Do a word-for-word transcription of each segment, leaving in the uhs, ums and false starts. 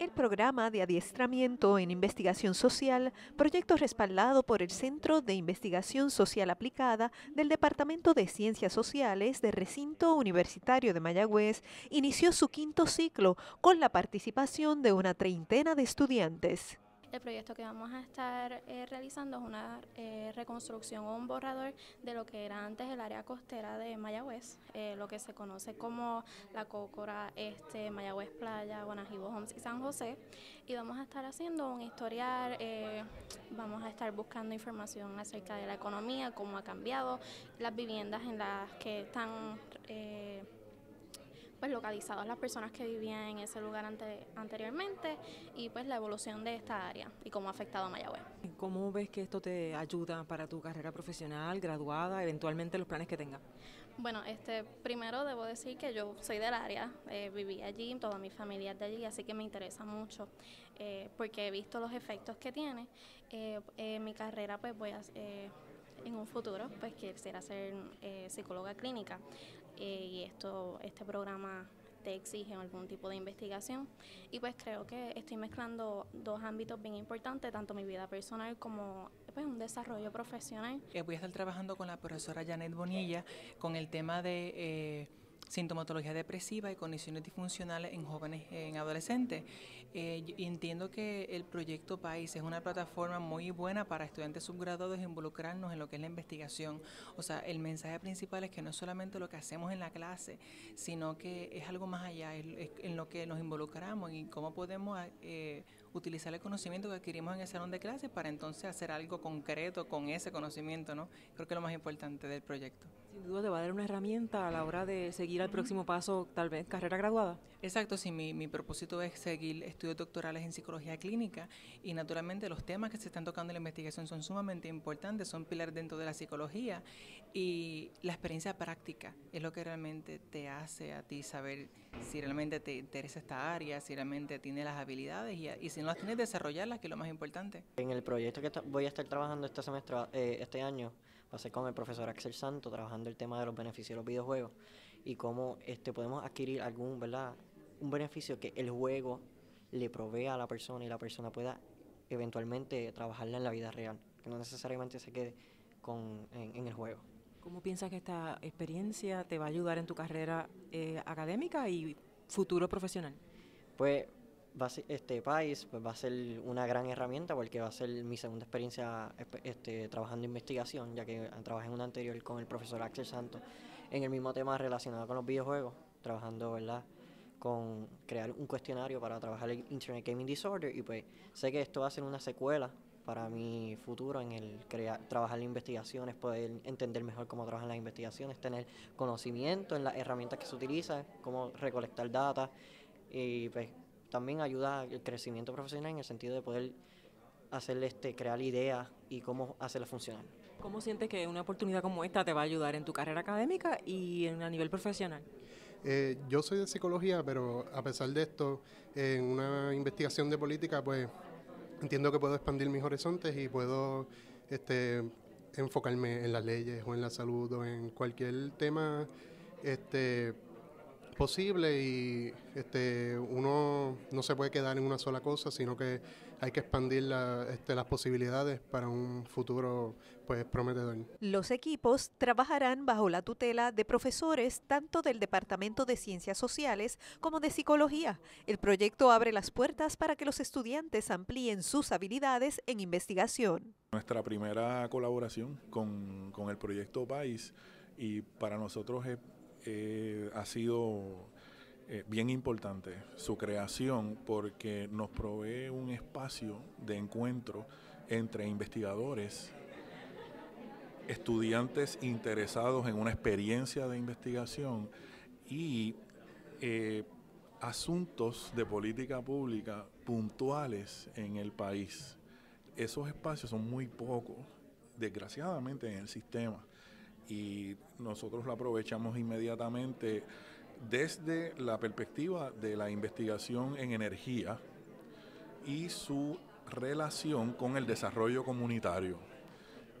El programa de adiestramiento en investigación social, proyecto respaldado por el Centro de Investigación Social Aplicada del Departamento de Ciencias Sociales del Recinto Universitario de Mayagüez, inició su quinto ciclo con la participación de una treintena de estudiantes. El proyecto que vamos a estar eh, realizando es una eh, reconstrucción o un borrador de lo que era antes el área costera de Mayagüez, eh, lo que se conoce como la Cócora Este, Mayagüez Playa, Guanajibo Homes y San José. Y vamos a estar haciendo un historial, eh, vamos a estar buscando información acerca de la economía, cómo ha cambiado, las viviendas en las que están eh, pues localizados las personas que vivían en ese lugar ante, anteriormente y pues la evolución de esta área y cómo ha afectado a Mayagüez. ¿Cómo ves que esto te ayuda para tu carrera profesional, graduada, eventualmente los planes que tengas? Bueno, este, primero debo decir que yo soy del área, eh, viví allí, toda mi familia es de allí, así que me interesa mucho eh, porque he visto los efectos que tiene. Eh, eh, mi carrera pues voy a... Eh, en un futuro, pues quisiera ser eh, psicóloga clínica eh, y esto, este programa te exige algún tipo de investigación y pues creo que estoy mezclando dos ámbitos bien importantes, tanto mi vida personal como pues, un desarrollo profesional. Eh, voy a estar trabajando con la profesora Janet Bonilla con el tema de eh, sintomatología depresiva y condiciones disfuncionales en jóvenes, en adolescentes. Eh, y entiendo que el proyecto PAIS es una plataforma muy buena para estudiantes subgraduados involucrarnos en lo que es la investigación. O sea, el mensaje principal es que no es solamente lo que hacemos en la clase, sino que es algo más allá, es, es en lo que nos involucramos y cómo podemos eh, utilizar el conocimiento que adquirimos en el salón de clases para entonces hacer algo concreto con ese conocimiento, ¿no? Creo que es lo más importante del proyecto. Sin duda te va a dar una herramienta a la hora de seguir al próximo paso, tal vez carrera graduada. Exacto, sí, mi, mi propósito es seguir estudios doctorales en psicología clínica y naturalmente los temas que se están tocando en la investigación son sumamente importantes, son pilares dentro de la psicología y la experiencia práctica es lo que realmente te hace a ti saber si realmente te interesa esta área, si realmente tienes las habilidades y, y si no las tienes, desarrollarlas, que es lo más importante. En el proyecto que voy a estar trabajando este semestre, eh, este año, va a ser con el profesor Axel Santos, trabajando el tema de los beneficios de los videojuegos y cómo este, podemos adquirir algún, ¿verdad? un beneficio que el juego le provea a la persona y la persona pueda eventualmente trabajarla en la vida real, que no necesariamente se quede con, en, en el juego. ¿Cómo piensas que esta experiencia te va a ayudar en tu carrera eh, académica y futuro profesional? Pues va a ser, este PAIS pues, va a ser una gran herramienta porque va a ser mi segunda experiencia este, trabajando investigación, ya que trabajé en una anterior con el profesor Axel Santos en el mismo tema relacionado con los videojuegos, trabajando, ¿verdad?, con crear un cuestionario para trabajar el Internet Gaming Disorder y pues sé que esto va a ser una secuela para mi futuro en el crear, trabajar investigaciones, poder entender mejor cómo trabajan las investigaciones, tener conocimiento en las herramientas que se utilizan, cómo recolectar data y pues también ayuda al crecimiento profesional en el sentido de poder hacer este, crear ideas y cómo hacerlas funcionar. ¿Cómo sientes que una oportunidad como esta te va a ayudar en tu carrera académica y en, a nivel profesional? Eh, yo soy de psicología, pero a pesar de esto, eh, en una investigación de política, pues entiendo que puedo expandir mis horizontes y puedo este, enfocarme en las leyes o en la salud o en cualquier tema este, posible y este, uno no se puede quedar en una sola cosa, sino que hay que expandir la, este, las posibilidades para un futuro pues, prometedor. Los equipos trabajarán bajo la tutela de profesores tanto del Departamento de Ciencias Sociales como de Psicología. El proyecto abre las puertas para que los estudiantes amplíen sus habilidades en investigación. Nuestra primera colaboración con, con el proyecto PAIS y para nosotros es, eh, ha sido Eh, bien importante su creación porque nos provee un espacio de encuentro entre investigadores, estudiantes interesados en una experiencia de investigación y eh, asuntos de política pública puntuales en el país. Esos espacios son muy pocos, desgraciadamente, en el sistema y nosotros lo aprovechamos inmediatamente desde la perspectiva de la investigación en energía y su relación con el desarrollo comunitario.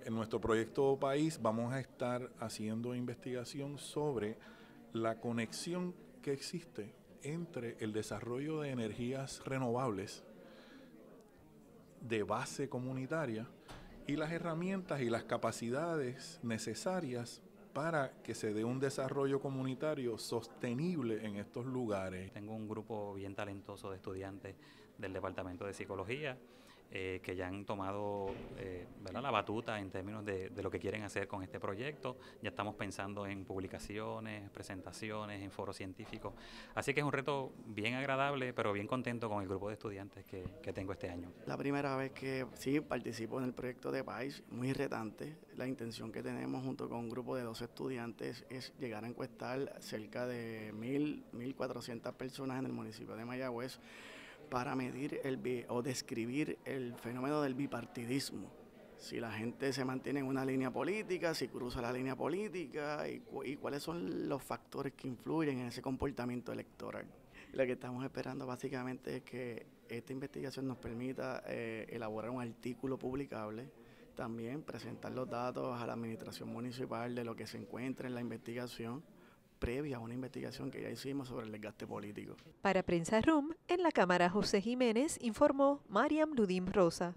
En nuestro proyecto PAIS vamos a estar haciendo investigación sobre la conexión que existe entre el desarrollo de energías renovables de base comunitaria y las herramientas y las capacidades necesarias para que se dé un desarrollo comunitario sostenible en estos lugares. Tengo un grupo bien talentoso de estudiantes del Departamento de Psicología eh, que ya han tomado eh, ¿verdad? la batuta en términos de, de lo que quieren hacer con este proyecto. Ya estamos pensando en publicaciones, presentaciones, en foros científicos. Así que es un reto bien agradable, pero bien contento con el grupo de estudiantes que, que tengo este año. La primera vez que sí participo en el proyecto de PAIS, muy retante. La intención que tenemos junto con un grupo de doce estudiantes es llegar a encuestar cerca de mil, mil cuatrocientas personas en el municipio de Mayagüez, para medir el, o describir el fenómeno del bipartidismo. Si la gente se mantiene en una línea política, si cruza la línea política y, cu y cuáles son los factores que influyen en ese comportamiento electoral. Lo que estamos esperando básicamente es que esta investigación nos permita eh, elaborar un artículo publicable, también presentar los datos a la administración municipal de lo que se encuentra en la investigación, previa a una investigación que ya hicimos sobre el desgaste político. Para Prensa Room, en la Cámara José Jiménez, informó Mariam Ludim Rosa.